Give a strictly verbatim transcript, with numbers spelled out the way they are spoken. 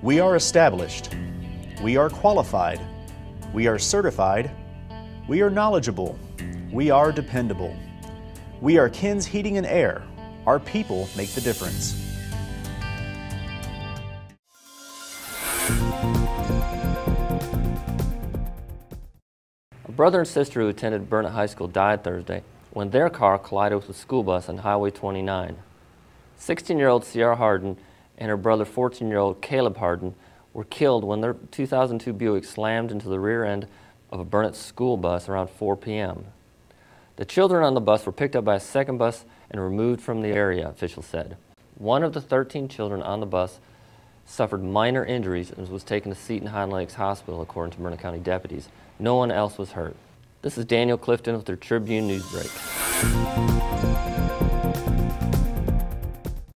We are established. We are qualified. We are certified. We are knowledgeable. We are dependable. We are Ken's Heating and Air. Our people make the difference. A brother and sister who attended Burnet High School died Thursday when their car collided with a school bus on Highway twenty-nine. sixteen-year-old Sierra Hardin and her brother fourteen-year-old Caleb Hardin were killed when their two thousand two Buick slammed into the rear end of a Burnet school bus around four p m The children on the bus were picked up by a second bus and removed from the area, officials said. One of the thirteen children on the bus suffered minor injuries and was taken to Seton Highland Lakes Hospital, according to Burnet County deputies. No one else was hurt. This is Daniel Clifton with the Tribune Newsbreak.